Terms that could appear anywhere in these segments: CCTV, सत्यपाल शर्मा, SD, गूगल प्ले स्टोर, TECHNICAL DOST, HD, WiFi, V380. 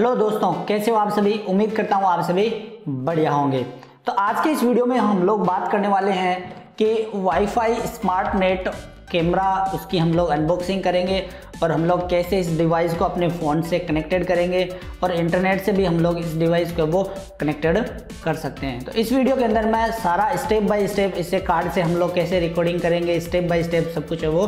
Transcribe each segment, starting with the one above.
Hello दोस्तों, कैसे हो आप सभी। उम्मीद करता हूँ आप सभी बढ़िया होंगे। तो आज के इस वीडियो में हम लोग बात करने वाले हैं कि वाईफाई स्मार्ट नेट कैमरा, उसकी हम लोग अनबॉक्सिंग करेंगे और हम लोग कैसे इस डिवाइस को अपने फ़ोन से कनेक्टेड करेंगे और इंटरनेट से भी हम लोग इस डिवाइस को वो कनेक्टेड कर सकते हैं। तो इस वीडियो के अंदर मैं सारा स्टेप बाय स्टेप, इससे कार्ड से हम लोग कैसे रिकॉर्डिंग करेंगे स्टेप बाय स्टेप सब कुछ है वो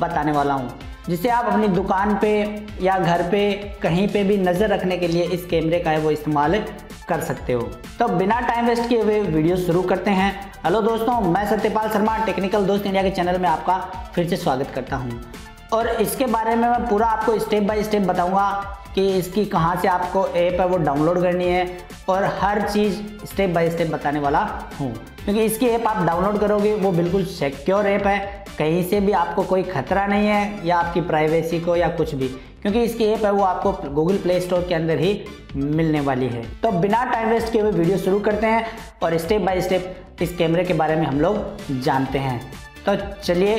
बताने वाला हूँ, जिससे आप अपनी दुकान पे या घर पे कहीं पे भी नज़र रखने के लिए इस कैमरे का है वो इस्तेमाल कर सकते हो। तो बिना टाइम वेस्ट किए हुए वीडियो शुरू करते हैं। हेलो दोस्तों, मैं सत्यपाल शर्मा टेक्निकल दोस्त इंडिया के चैनल में आपका फिर से स्वागत करता हूं। और इसके बारे में मैं पूरा आपको स्टेप बाय स्टेप बताऊंगा कि इसकी कहाँ से आपको ऐप है वो डाउनलोड करनी है और हर चीज़ स्टेप बाय स्टेप बताने वाला हूँ, क्योंकि इसकी ऐप आप डाउनलोड करोगे वो बिल्कुल सिक्योर ऐप है, कहीं से भी आपको कोई खतरा नहीं है या आपकी प्राइवेसी को या कुछ भी, क्योंकि इसकी ऐप है वो आपको गूगल प्ले स्टोर के अंदर ही मिलने वाली है। तो बिना टाइम वेस्ट किए हुए वीडियो शुरू करते हैं और स्टेप बाय स्टेप इस कैमरे के बारे में हम लोग जानते हैं। तो चलिए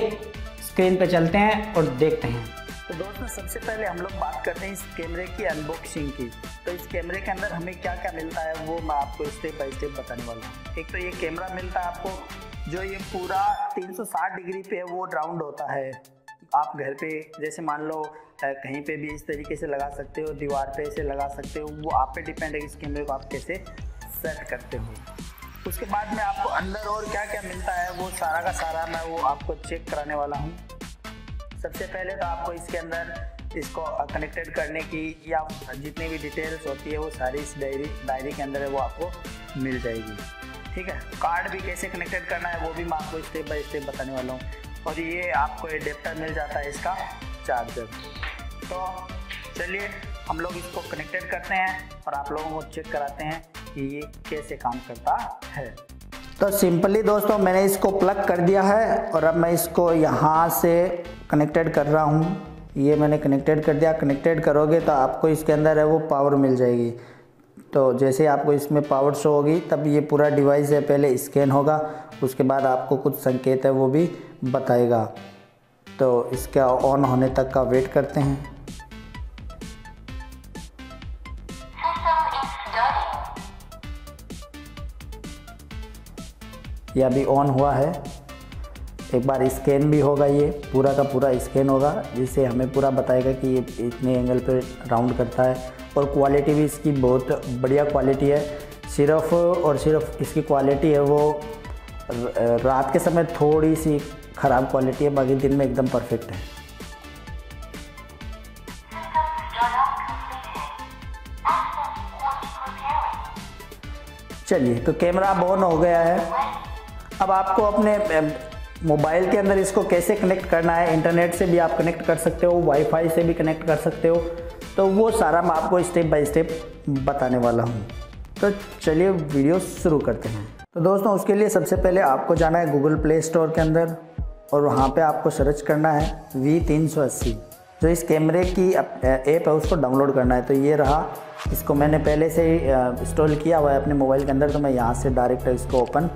स्क्रीन पर चलते हैं और देखते हैं। तो दोस्तों, सबसे पहले हम लोग बात करते हैं इस कैमरे की अनबॉक्सिंग की। तो इस कैमरे के अंदर हमें क्या क्या मिलता है वो मैं आपको स्टेप बाय स्टेप बताने वाला हूँ। एक तो ये कैमरा मिलता है आपको, जो ये पूरा 360 डिग्री पे वो राउंड होता है। आप घर पे जैसे मान लो कहीं पे भी इस तरीके से लगा सकते हो, दीवार पे ऐसे लगा सकते हो, वो आप पे डिपेंड है इस कैमरे को आप कैसे सेट करते हो। उसके बाद में आपको अंदर और क्या क्या मिलता है वो सारा का सारा मैं वो आपको चेक कराने वाला हूँ। सबसे पहले तो आपको इसके अंदर इसको कनेक्टेड करने की या जितनी भी डिटेल्स होती है वो सारी इस डायरी के अंदर है वो आपको मिल जाएगी, ठीक है। कार्ड भी कैसे कनेक्टेड करना है वो भी मैं आपको स्टेप बाय स्टेप बताने वाला हूँ। और ये आपको एडेप्टर मिल जाता है इसका चार्जर। तो चलिए हम लोग इसको कनेक्टेड करते हैं और आप लोगों को चेक कराते हैं कि ये कैसे काम करता है। तो सिंपली दोस्तों, मैंने इसको प्लग कर दिया है और अब मैं इसको यहाँ से कनेक्टेड कर रहा हूँ। ये मैंने कनेक्टेड कर दिया। कनेक्टेड करोगे तो आपको इसके अंदर है वो पावर मिल जाएगी। तो जैसे आपको इसमें पावर शो होगी तब ये पूरा डिवाइस है पहले स्कैन होगा, उसके बाद आपको कुछ संकेत है वो भी बताएगा। तो इसका ऑन होने तक का वेट करते हैं। यह अभी ऑन हुआ है। एक बार स्कैन भी होगा, ये पूरा का पूरा स्कैन होगा, जिससे हमें पूरा बताएगा कि ये इतने एंगल पे राउंड करता है। और क्वालिटी भी इसकी बहुत बढ़िया क्वालिटी है। सिर्फ और सिर्फ इसकी क्वालिटी है वो रात के समय थोड़ी सी ख़राब क्वालिटी है, बाकी दिन में एकदम परफेक्ट है। चलिए, तो कैमरा ऑन हो गया है। अब आपको अपने मोबाइल के अंदर इसको कैसे कनेक्ट करना है, इंटरनेट से भी आप कनेक्ट कर सकते हो, वाईफाई से भी कनेक्ट कर सकते हो, तो वो सारा मैं आपको स्टेप बाय स्टेप बताने वाला हूँ। तो चलिए वीडियो शुरू करते हैं। तो दोस्तों, उसके लिए सबसे पहले आपको जाना है गूगल प्ले स्टोर के अंदर और वहाँ पे आपको सर्च करना है v380। जो इस कैमरे की ऐप है उसको डाउनलोड करना है। तो ये रहा, इसको मैंने पहले से ही इंस्टॉल किया हुआ है अपने मोबाइल के अंदर, तो मैं यहाँ से डायरेक्ट इसको ओपन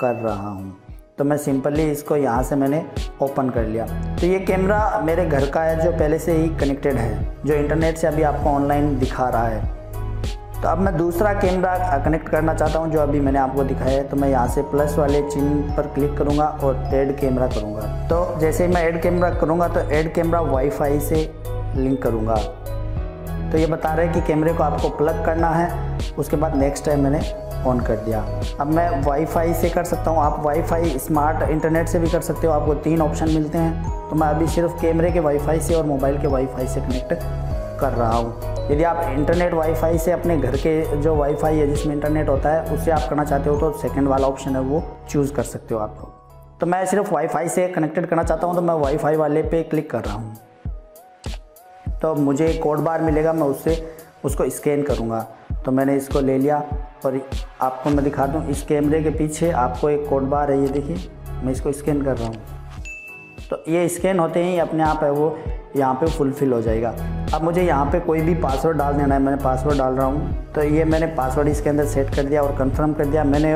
कर रहा हूँ। तो मैं सिंपली इसको यहाँ से मैंने ओपन कर लिया। तो ये कैमरा मेरे घर का है, जो पहले से ही कनेक्टेड है, जो इंटरनेट से अभी आपको ऑनलाइन दिखा रहा है। तो अब मैं दूसरा कैमरा कनेक्ट करना चाहता हूँ, जो अभी मैंने आपको दिखाया है। तो मैं यहाँ से प्लस वाले चिन्ह पर क्लिक करूँगा और ऐड कैमरा करूँगा। तो जैसे ही मैं ऐड कैमरा करूँगा तो ऐड कैमरा वाईफाई से लिंक करूँगा। तो ये बता रहा है कि कैमरे को आपको प्लग करना है। उसके बाद नेक्स्ट टाइम मैंने ऑन कर दिया। अब मैं वाईफाई से कर सकता हूँ। आप वाईफाई स्मार्ट इंटरनेट से भी कर सकते हो, आपको तीन ऑप्शन मिलते हैं। तो मैं अभी सिर्फ कैमरे के वाईफाई से और मोबाइल के वाईफाई से कनेक्ट कर रहा हूँ। यदि आप इंटरनेट वाईफाई से अपने घर के जो वाईफाई है जिसमें इंटरनेट होता है उससे आप करना चाहते हो तो सेकेंड वाला ऑप्शन है वो चूज़ कर सकते हो आप। तो मैं सिर्फ वाईफाई से कनेक्टेड करना चाहता हूँ तो मैं वाईफाई वाले पे क्लिक कर रहा हूँ। तो मुझे कोड बार मिलेगा, मैं उसको स्कैन करूँगा। तो मैंने इसको ले लिया और आपको मैं दिखा दूँ, इस कैमरे के पीछे आपको एक कोड बार है, ये देखिए, मैं इसको स्कैन कर रहा हूँ। तो ये स्कैन होते ही अपने आप है वो यहाँ पे फुलफ़िल हो जाएगा। अब मुझे यहाँ पे कोई भी पासवर्ड डाल देना है, मैंने पासवर्ड डाल रहा हूँ। तो ये मैंने पासवर्ड इसके अंदर सेट कर दिया और कन्फर्म कर दिया, मैंने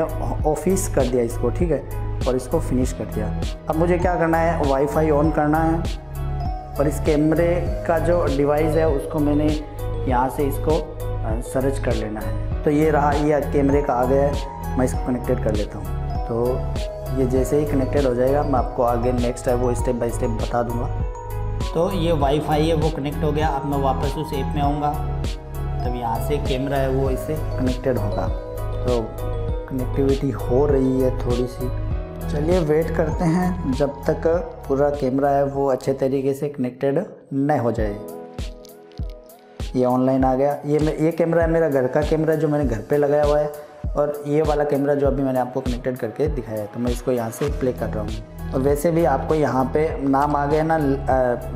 ऑफिस कर दिया इसको, ठीक है, और इसको फिनिश कर दिया। अब मुझे क्या करना है, वाईफाई ऑन करना है और इस कैमरे का जो डिवाइस है उसको मैंने यहाँ से इसको सर्च कर लेना है। तो ये रहा, ये कैमरे का आ गया है, मैं इसको कनेक्टेड कर लेता हूँ। तो ये जैसे ही कनेक्टेड हो जाएगा मैं आपको आगे नेक्स्ट है वो स्टेप बाय स्टेप बता दूंगा। तो ये वाईफाई है वो कनेक्ट हो गया। अब मैं वापस उस ऐप में आऊँगा, तब यहाँ से कैमरा है वो इससे कनेक्टेड होगा। तो कनेक्टिविटी हो रही है थोड़ी सी, चलिए वेट करते हैं जब तक पूरा कैमरा है वो अच्छे तरीके से कनेक्टेड न हो जाए। ये ऑनलाइन आ गया। ये कैमरा है मेरा घर का कैमरा जो मैंने घर पे लगाया हुआ है, और ये वाला कैमरा जो अभी मैंने आपको कनेक्टेड करके दिखाया है। तो मैं इसको यहाँ से प्ले कर रहा हूँ। और वैसे भी आपको यहाँ पे नाम आ गया ना,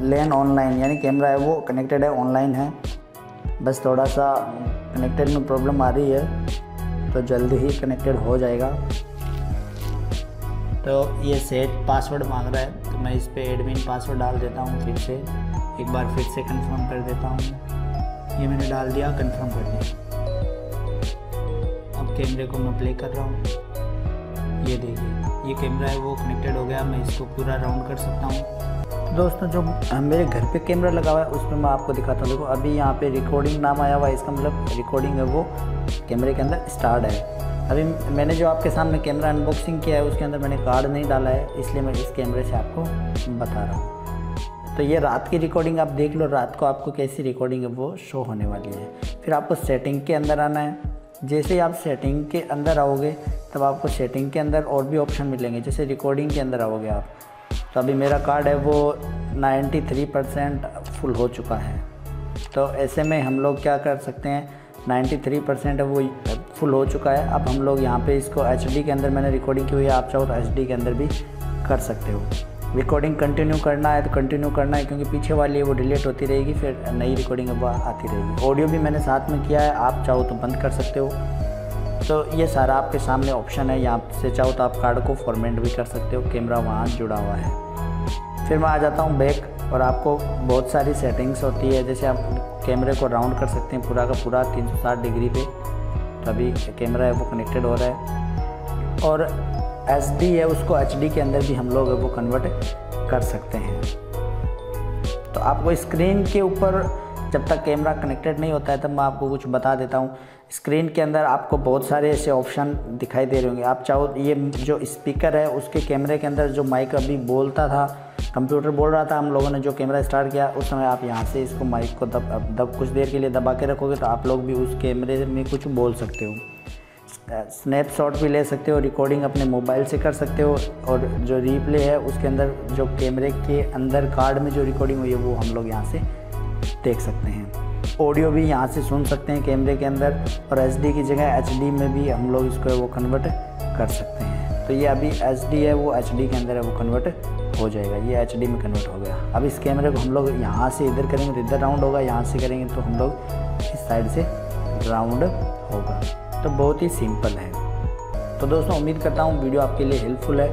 लैन ऑनलाइन, यानी कैमरा है वो कनेक्टेड है, ऑनलाइन है। बस थोड़ा सा कनेक्टेड में प्रॉब्लम आ रही है, तो जल्दी ही कनेक्टेड हो जाएगा। तो ये सेट पासवर्ड मांग रहा है, तो मैं इस पर एडमिन पासवर्ड डाल देता हूँ। फिर से एक बार फिर से कन्फर्म कर देता हूँ। ये मैंने डाल दिया, कंफर्म कर दिया। अब कैमरे को मैं प्ले कर रहा हूँ। ये देखिए, ये कैमरा है वो कनेक्टेड हो गया। मैं इसको पूरा राउंड कर सकता हूँ। दोस्तों, जो मेरे घर पे कैमरा लगा हुआ है उसमें मैं आपको दिखाता हूँ। देखो अभी यहाँ पे रिकॉर्डिंग नाम आया हुआ है, इसका मतलब रिकॉर्डिंग है वो कैमरे के अंदर स्टार्ट है। अभी मैंने जो आपके सामने कैमरा अनबॉक्सिंग किया है उसके अंदर मैंने कार्ड नहीं डाला है, इसलिए मैं इस कैमरे से आपको बता रहा हूँ। तो ये रात की रिकॉर्डिंग आप देख लो, रात को आपको कैसी रिकॉर्डिंग है वो शो होने वाली है। फिर आपको सेटिंग के अंदर आना है। जैसे ही आप सेटिंग के अंदर आओगे तब आपको सेटिंग के अंदर और भी ऑप्शन मिलेंगे। जैसे रिकॉर्डिंग के अंदर आओगे आप, तो अभी मेरा कार्ड है वो 93% फुल हो चुका है। तो ऐसे में हम लोग क्या कर सकते हैं, 93% वो फुल हो चुका है। अब हम लोग यहाँ पर इसको HD के अंदर मैंने रिकॉर्डिंग की हुई है, आप चाहो तो HD के अंदर भी कर सकते हो। रिकॉर्डिंग कंटिन्यू करना है तो कंटिन्यू करना है, क्योंकि पीछे वाली है वो डिलीट होती रहेगी, फिर नई रिकॉर्डिंग अब आती रहेगी। ऑडियो भी मैंने साथ में किया है, आप चाहो तो बंद कर सकते हो। तो ये सारा आपके सामने ऑप्शन है, यहाँ से चाहो तो आप कार्ड को फॉर्मेट भी कर सकते हो, कैमरा वहाँ जुड़ा हुआ है। फिर मैं आ जाता हूँ बैक, और आपको बहुत सारी सेटिंग्स होती है। जैसे आप कैमरे को राउंड कर सकते हैं पूरा का पूरा 360 डिग्री पे। तभी कैमरा है वो कनेक्टेड हो रहा है। और SD है उसको HD के अंदर भी हम लोग वो कन्वर्ट कर सकते हैं। तो आपको स्क्रीन के ऊपर जब तक कैमरा कनेक्टेड नहीं होता है तब मैं आपको कुछ बता देता हूँ। स्क्रीन के अंदर आपको बहुत सारे ऐसे ऑप्शन दिखाई दे रहे होंगे। आप चाहो ये जो स्पीकर है उसके कैमरे के अंदर जो माइक अभी बोलता था, कंप्यूटर बोल रहा था, हम लोगों ने जो कैमरा स्टार्ट किया उस समय आप यहाँ से इसको माइक को दब कुछ देर के लिए दबा के रखोगे तो आप लोग भी उस कैमरे में कुछ बोल सकते हो। स्नैपशॉट भी ले सकते हो, रिकॉर्डिंग अपने मोबाइल से कर सकते हो। और जो रीप्ले है उसके अंदर जो कैमरे के अंदर कार्ड में जो रिकॉर्डिंग हुई है वो हम लोग यहाँ से देख सकते हैं। ऑडियो भी यहाँ से सुन सकते हैं कैमरे के अंदर, और HD की जगह HD में भी हम लोग इसको वो कन्वर्ट कर सकते हैं। तो ये अभी HD है वो HD के अंदर है वो कन्वर्ट हो जाएगा। ये HD में कन्वर्ट हो गया। अब इस कैमरे को हम लोग यहाँ से इधर करेंगे तो इधर राउंड होगा, यहाँ से करेंगे तो हम लोग इस साइड से राउंड होगा। तो बहुत ही सिंपल है। तो दोस्तों, उम्मीद करता हूँ वीडियो आपके लिए हेल्पफुल है।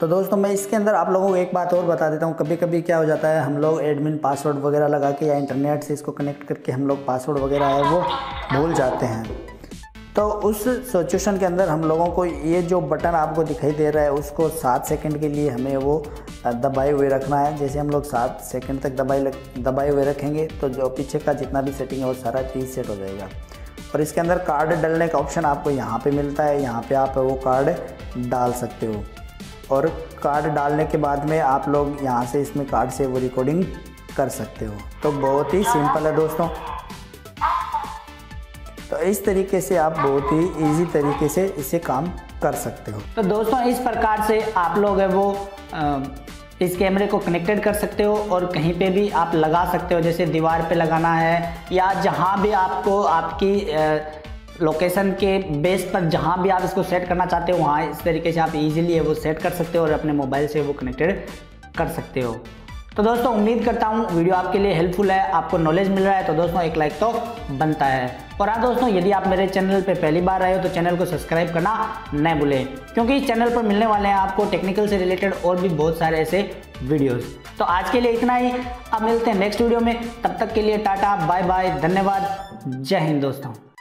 तो दोस्तों, मैं इसके अंदर आप लोगों को एक बात और बता देता हूँ। कभी कभी क्या हो जाता है, हम लोग एडमिन पासवर्ड वगैरह लगा के या इंटरनेट से इसको कनेक्ट करके हम लोग पासवर्ड वगैरह है वो भूल जाते हैं। तो उस सिचुएशन के अंदर हम लोगों को ये जो बटन आपको दिखाई दे रहा है उसको 7 सेकेंड के लिए हमें वो दबाए हुए रखना है। जैसे हम लोग 7 सेकेंड तक दबाए हुए रखेंगे तो जो पीछे का जितना भी सेटिंग है वो सारा चीज सेट हो जाएगा। और इसके अंदर कार्ड डालने का ऑप्शन आपको यहाँ पे मिलता है, यहाँ पे आप वो कार्ड डाल सकते हो। और कार्ड डालने के बाद में आप लोग यहाँ से इसमें कार्ड से वो रिकॉर्डिंग कर सकते हो। तो बहुत ही सिंपल है दोस्तों। तो इस तरीके से आप बहुत ही इजी तरीके से इसे काम कर सकते हो। तो दोस्तों, इस प्रकार से आप लोग है वो इस कैमरे को कनेक्टेड कर सकते हो और कहीं पे भी आप लगा सकते हो। जैसे दीवार पे लगाना है या जहाँ भी आपको आपकी लोकेशन के बेस पर जहाँ भी आप इसको सेट करना चाहते हो वहाँ इस तरीके से आप इजीली वो सेट कर सकते हो और अपने मोबाइल से वो कनेक्टेड कर सकते हो। तो दोस्तों, उम्मीद करता हूँ वीडियो आपके लिए हेल्पफुल है, आपको नॉलेज मिल रहा है। तो दोस्तों, एक लाइक तो बनता है। और हाँ दोस्तों, यदि आप मेरे चैनल पर पहली बार आए हो तो चैनल को सब्सक्राइब करना न भूलें, क्योंकि इस चैनल पर मिलने वाले हैं आपको टेक्निकल से रिलेटेड और भी बहुत सारे ऐसे वीडियोस। तो आज के लिए इतना ही। अब मिलते हैं नेक्स्ट वीडियो में, तब तक के लिए टाटा, बाय बाय, धन्यवाद, जय हिंद दोस्तों।